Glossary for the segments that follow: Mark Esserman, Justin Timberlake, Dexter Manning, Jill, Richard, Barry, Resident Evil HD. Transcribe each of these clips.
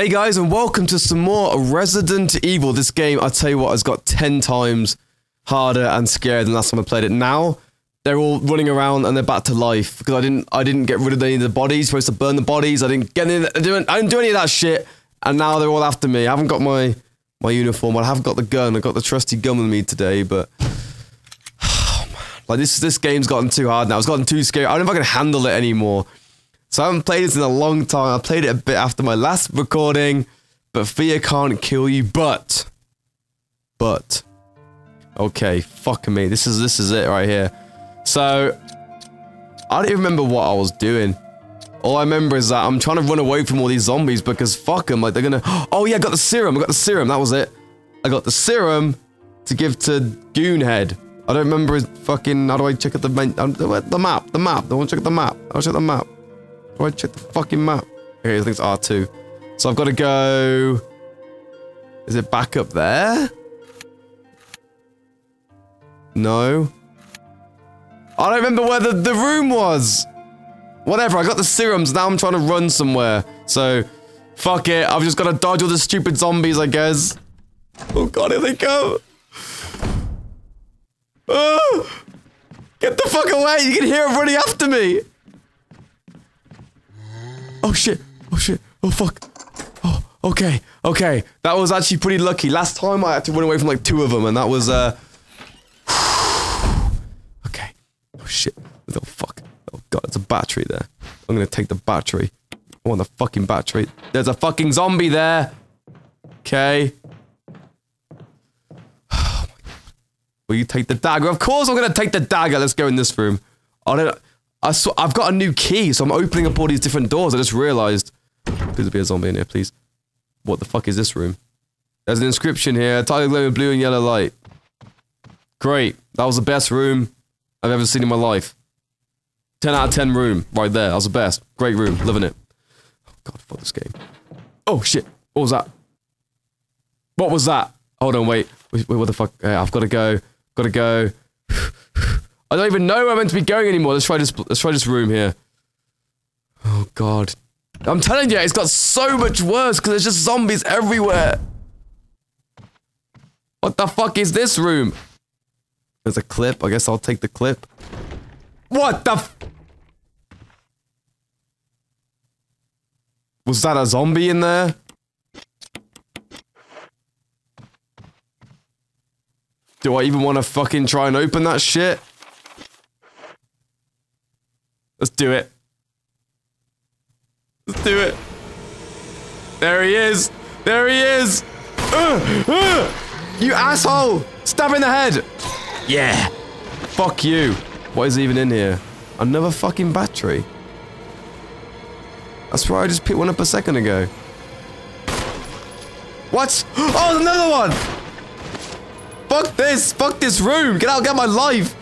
Hey guys, and welcome to some more Resident Evil. This game, I tell you what, has got 10 times harder and scarier than last time I played it. Now, they're all running around and they're back to life because I didn't get rid of any of the bodies. Supposed to burn the bodies. I didn't do any of that shit. And now they're all after me. I haven't got my uniform. I haven't got the gun. I've got the trusty gun with me today, but oh, man. Like this game's gotten too hard now. It's gotten too scary. I don't know if I can handle it anymore. So I haven't played this in a long time. I played it a bit after my last recording, but fear can't kill you, but, okay, fuck me. This is it right here. So, I don't even remember what I was doing. All I remember is that I'm trying to run away from all these zombies because fuck them, like they're gonna, oh yeah, I got the serum, that was it. I got the serum to give to Goonhead. I don't remember his fucking, how do I check out the map, I wanna check the map, Why check the fucking map? Okay, I think it's R2. So I've got to go. Is it back up there? No. I don't remember where the room was. Whatever, I got the serums. Now I'm trying to run somewhere. So, fuck it. I've just got to dodge all the stupid zombies, I guess. Oh god, here they come. Oh, get the fuck away. You can hear them running after me. Oh shit, oh shit, oh fuck. Oh, okay, okay. That was actually pretty lucky. Last time I had to run away from like 2 of them and that was, okay. Oh shit, oh fuck. Oh god, there's a battery there. I'm gonna take the battery. I want the fucking battery. There's a fucking zombie there. Okay. Oh my god. Will you take the dagger? Of course I'm gonna take the dagger. Let's go in this room. I don't know. I've got a new key, so I'm opening up all these different doors. I just realized. Please be a zombie in here, please. What the fuck is this room? There's an inscription here. Title glowing with blue and yellow light. Great. That was the best room I've ever seen in my life. 10 out of 10 room. Right there. That was the best. Great room. Loving it. Oh, god, fuck this game. Oh, shit. What was that? What was that? Hold on, wait. Wait, what the fuck? I've got to go. I don't even know where I'm meant to be going anymore. Let's try this room here. Oh god. I'm telling you, it's got so much worse because there's just zombies everywhere. What the fuck is this room? There's a clip. I guess I'll take the clip. What the f- Was that a zombie in there? Do I even want to fucking try and open that shit? Let's do it. Let's do it. There he is. There he is. You asshole. Stab in the head. Yeah. Fuck you. What is even in here? Another fucking battery. That's right. I just picked one up a second ago. What? Oh, another one. Fuck this. Fuck this room. Get out. Get my life.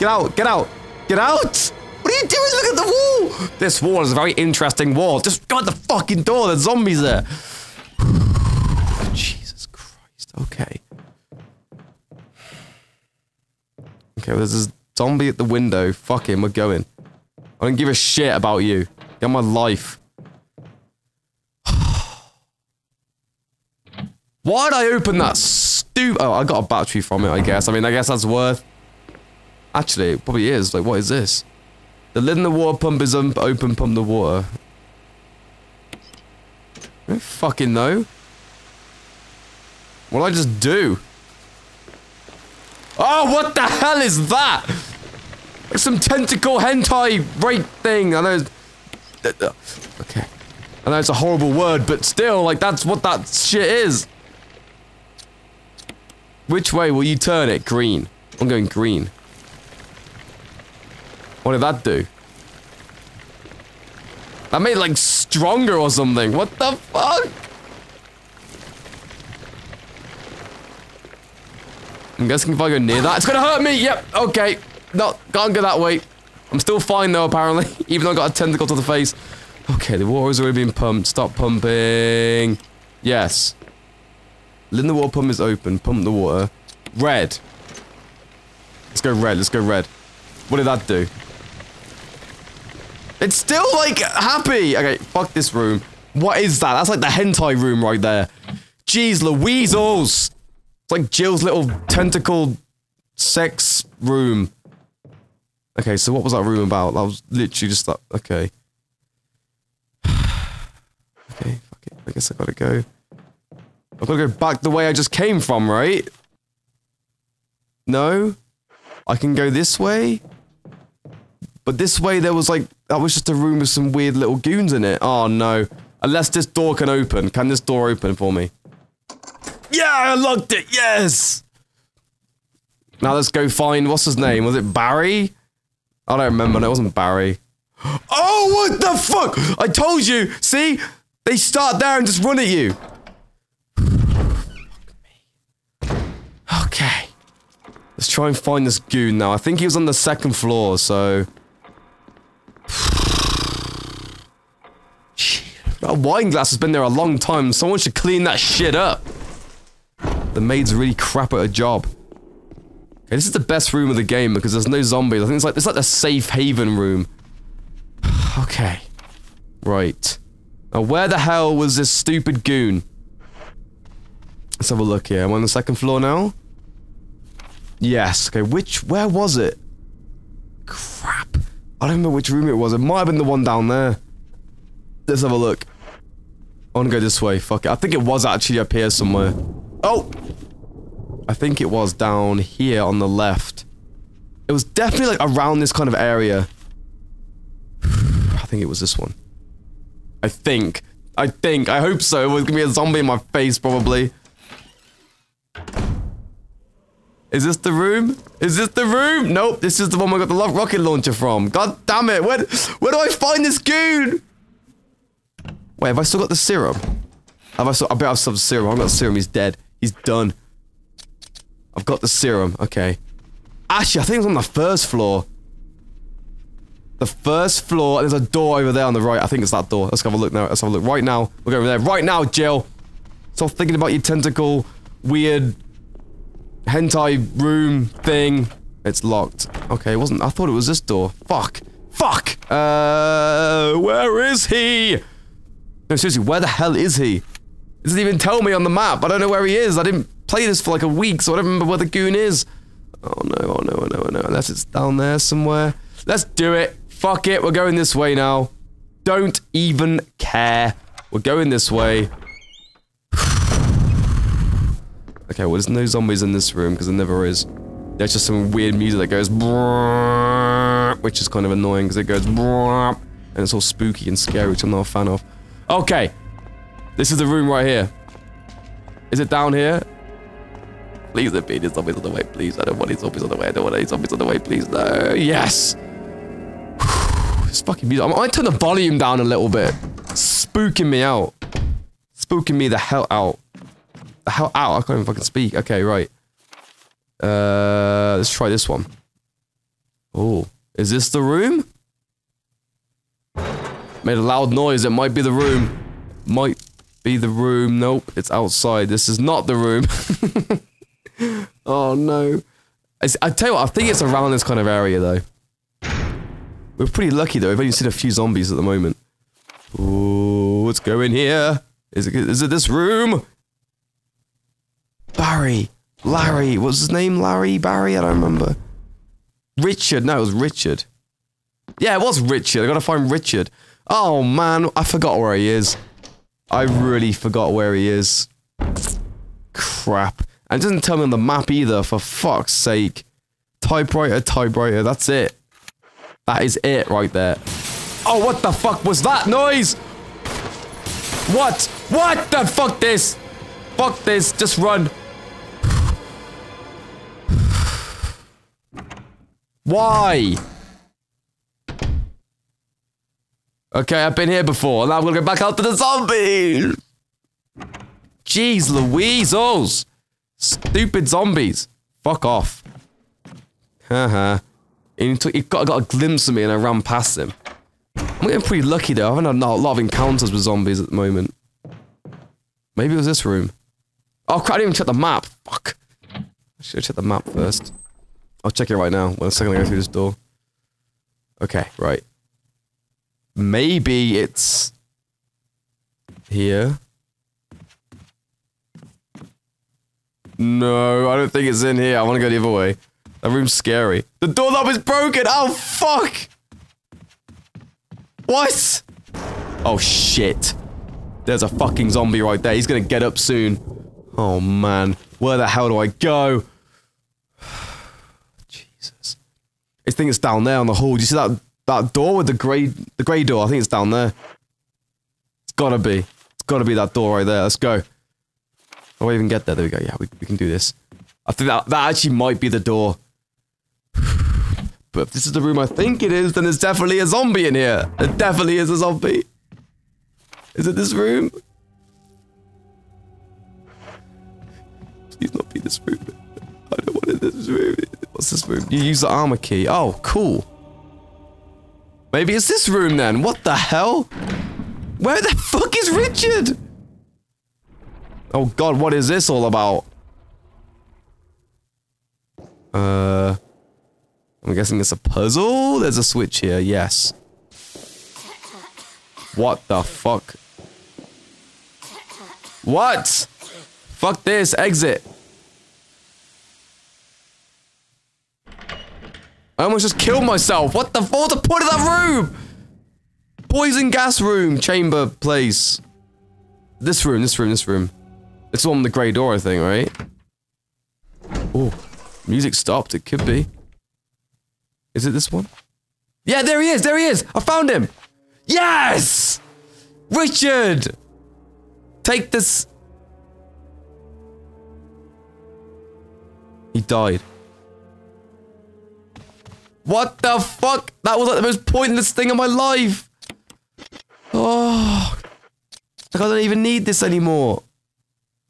Get out. Get out. Get out. What are you doing? Look at the wall! This wall is a very interesting wall. Just go at the fucking door, there's zombies there. Jesus Christ, okay. Okay, well, there's this zombie at the window. Fuck him, we're going. I don't give a shit about you. Get my life. Why'd I open that stupid... Oh, I got a battery from it, I guess. I mean, I guess that's worth... Actually, it probably is. Like, what is this? The lid in the water pump is open, pump the water. I don't fucking know. What did I just do? Oh, what the hell is that? Like some tentacle hentai rape thing. I know. Okay. I know it's a horrible word, but still, like, that's what that shit is. Which way will you turn it? Green. I'm going green. What did that do? That made it like stronger or something. What the fuck? I'm guessing if I go near that, it's gonna hurt me. Yep. Okay. No, can't go that way. I'm still fine though, apparently. Even though I got a tentacle to the face. Okay, the water is already being pumped. Stop pumping. Yes. Lid in the water pump is open. Pump the water. Red. Let's go red. Let's go red. What did that do? It's still, like, happy! Okay, fuck this room. What is that? That's like the hentai room right there. Jeez Louiseals! It's like Jill's little tentacle sex room. Okay, so what was that room about? That was literally just that. Okay. Okay, fuck it. I guess I gotta go. I've gotta go back the way I just came from, right? No? I can go this way? But this way there was like... That was just a room with some weird little goons in it. Oh no. Unless this door can open. Can this door open for me? Yeah, I unlocked it! Yes! Now let's go find... What's his name? Was it Barry? I don't remember. No, it wasn't Barry. Oh, what the fuck! I told you! See? They start there and just run at you. Okay. Let's try and find this goon now. I think he was on the second floor, so... That wine glass has been there a long time. Someone should clean that shit up. The maid's really crap at her job. Okay, this is the best room of the game because there's no zombies. I think it's like the safe haven room. Okay. Right. Now, where the hell was this stupid goon? Let's have a look here. Am I on the second floor now? Yes. Okay, where was it? Crap. I don't know which room it was. It might have been the one down there. Let's have a look. I want to go this way. Fuck it. I think it was actually up here somewhere. Oh! I think it was down here on the left. It was definitely like around this kind of area. I think it was this one. I think. I hope so. It was gonna be a zombie in my face, probably. Is this the room? Is this the room? Nope, this is the one I got the rocket launcher from. God damn it. Where do I find this goon? Wait, have I still got the serum? I bet I've still got the serum. I've got the serum. He's dead. He's done. I've got the serum. Okay. Actually, I think it was on the first floor. The first floor. There's a door over there on the right. I think it's that door. Let's have a look now. Let's have a look. Right now. We'll go over there. Right now, Jill. Stop thinking about your tentacle, weird, hentai room thing. It's locked. Okay, it wasn't. I thought it was this door. Fuck. Fuck! Where is he? No, seriously, where the hell is he? It doesn't even tell me on the map. I don't know where he is. I didn't play this for like a week, so I don't remember where the goon is. Oh no, oh no, oh no, oh no. Unless it's down there somewhere. Let's do it. Fuck it. We're going this way now. Don't even care. We're going this way. Okay, well, there's no zombies in this room, because there never is. There's just some weird music that goes... Which is kind of annoying, because it goes... And it's all spooky and scary, which I'm not a fan of. Okay. This is the room right here. Is it down here? Please let me. There's zombies on the way, please. I don't want any zombies on the way. I don't want any zombies on the way, please. No. Yes. This fucking music. I might turn the volume down a little bit. Spooking me out. Spooking me the hell out. The hell out? I can't even fucking speak. Okay, right. Let's try this one. Oh. Is this the room? Made a loud noise. It might be the room. Might be the room. Nope. It's outside. This is not the room. Oh, no. I tell you what, I think it's around this kind of area, though. We're pretty lucky, though. We've only seen a few zombies at the moment. Ooh, let's go in here. Is it this room? Barry. Larry. What's his name? Larry? Barry? I don't remember. Richard. No, it was Richard. Yeah, it was Richard. I gotta find Richard. Oh, man, I forgot where he is. I really forgot where he is. Crap. And it doesn't tell me on the map either, for fuck's sake. Typewriter, typewriter, that's it. That is it right there. Oh, what the fuck was that noise? What? What the fuck this? Fuck this, just run. Why? Okay, I've been here before, and now I'm gonna go back out to the zombies! Jeez Louiseals! Stupid zombies! Fuck off. Haha. He got a glimpse of me and I ran past him. I'm getting pretty lucky though, I haven't had a lot of encounters with zombies at the moment. Maybe it was this room. Oh crap, I didn't even check the map! Fuck. I should've checked the map first. I'll check it right now, well, the second I go through this door. Okay, right. Maybe it's here. No, I don't think it's in here. I want to go the other way. That room's scary. The doorknob is broken! Oh, fuck! What? Oh, shit. There's a fucking zombie right there. He's gonna get up soon. Oh, man. Where the hell do I go? Jesus. I think it's down there on the hall. Do you see that door with the grey door? I think it's down there. It's gotta be. It's gotta be that door right there. Let's go. How do I even get there? There we go. Yeah, we can do this. I think that actually might be the door. But if this is the room I think it is, then there's definitely a zombie in here. There definitely is a zombie. Is it this room? Please not be this room. I don't want it in this room. What's this room? You use the armor key. Oh, cool. Maybe it's this room then. What the hell? Where the fuck is Richard? Oh god, what is this all about? I'm guessing it's a puzzle? There's a switch here, yes. What the fuck? What? Fuck this, exit. I almost just killed myself. What the fuck? What's the point of that room? Poison gas room, chamber, place. This room. It's on the grey door, I think, right? Oh, music stopped. It could be. Is it this one? Yeah, there he is. There he is. I found him. Yes! Richard! Take this... He died. What the fuck? That was like the most pointless thing in my life! Oh... Like, I don't even need this anymore.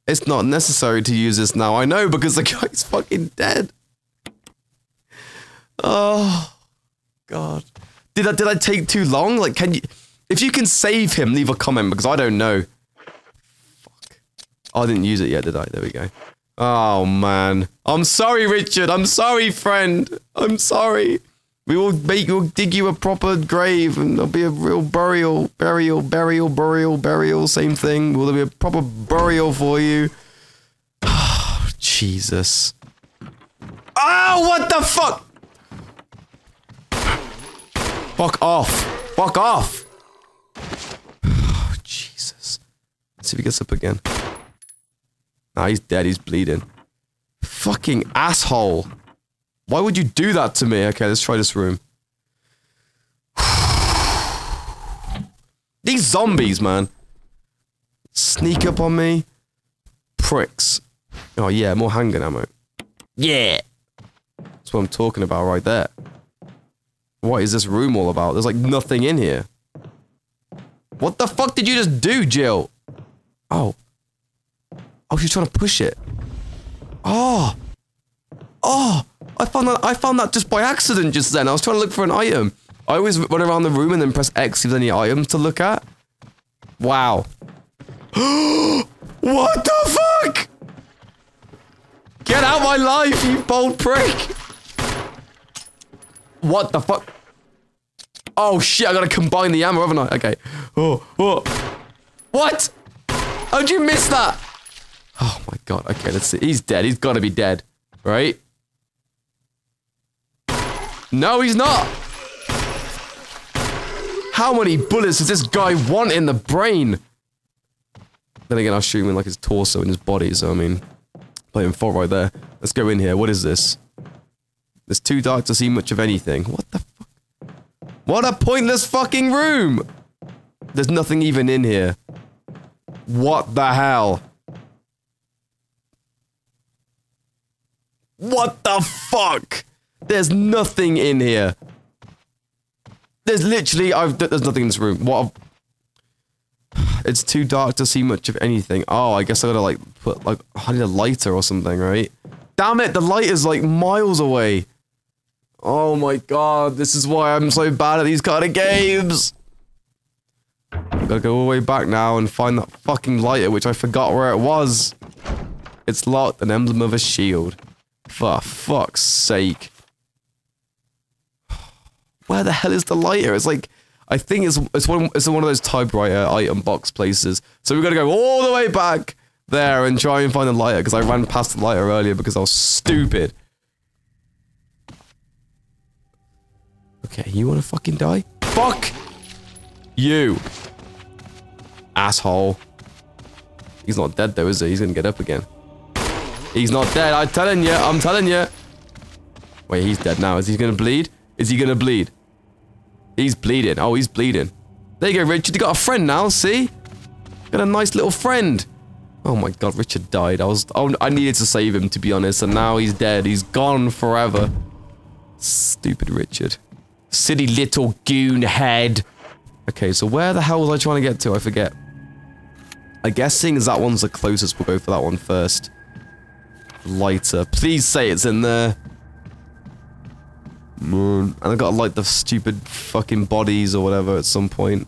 It's not necessary to use this now. I know, because the guy's fucking dead. Oh... God... Did I take too long? Like, can you... If you can save him, leave a comment, because I don't know. Fuck. Oh, I didn't use it yet, did I? There we go. Oh, man. I'm sorry, Richard. I'm sorry, friend. I'm sorry. We'll dig you a proper grave, and there'll be a real burial. Same thing. Will there be a proper burial for you? Oh, Jesus. Oh, what the fuck? Fuck off! Fuck off! Oh, Jesus. Let's see if he gets up again. Nah, he's dead. He's bleeding. Fucking asshole. Why would you do that to me? Okay, let's try this room. These zombies, man. Sneak up on me. Pricks. Oh, yeah, more handgun ammo. Yeah! That's what I'm talking about right there. What is this room all about? There's like nothing in here. What the fuck did you just do, Jill? Oh. Oh, she's trying to push it. Oh. Oh. I found that just by accident just then. I was trying to look for an item. I always run around the room and then press X if there's any items to look at. Wow. What the fuck? Get out of my life, you bold prick. What the fuck? Oh shit, I gotta combine the ammo, haven't I? Okay. Oh, oh. What? How'd you miss that? Oh my god, okay, let's see. He's dead, he's gotta be dead. Right? No, he's not! How many bullets does this guy want in the brain? Then again, I'll shoot him in like his torso and his body, so I mean... Playing fault right there. Let's go in here, what is this? It's too dark to see much of anything. What the fuck? What a pointless fucking room! There's nothing even in here. What the hell? What the fuck? There's nothing in here. There's literally... there's nothing in this room. What a... It's too dark to see much of anything. Oh, I guess I gotta like put like... I need a lighter or something, right? Damn it, the light is like miles away. Oh my god, this is why I'm so bad at these kind of games. I've got to go all the way back now and find that fucking lighter, which I forgot where it was. It's locked, an emblem of a shield. For fuck's sake. Where the hell is the lighter? It's like, I think it's one of those typewriter item box places. So we've got to go all the way back there and try and find the lighter, because I ran past the lighter earlier because I was stupid. Okay, you want to fucking die? Fuck! You! Asshole. He's not dead though, is he? He's gonna get up again. He's not dead, I'm telling you, I'm telling you! Wait, he's dead now. Is he gonna bleed? Is he gonna bleed? He's bleeding. Oh, he's bleeding. There you go, Richard. You got a friend now, see? Got a nice little friend. Oh my god, Richard died. I needed to save him, to be honest, and now he's dead. He's gone forever. Stupid Richard. Silly little goon head. Okay, so where the hell was I trying to get to? I forget. I guess seeing as that one's the closest, we'll go for that one first. Lighter. Please say it's in there. And I gotta light the stupid fucking bodies or whatever at some point,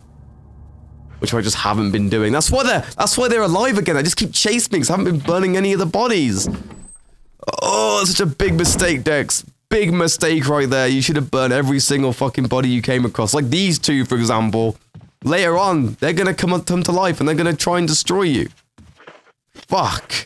which I just haven't been doing. That's why they're alive again. I just keep chasing because I haven't been burning any of the bodies. Oh, that's such a big mistake, Dex. Big mistake right there. You should have burned every single fucking body you came across. Like these two, for example. Later on, they're gonna come to life and they're gonna try and destroy you. Fuck.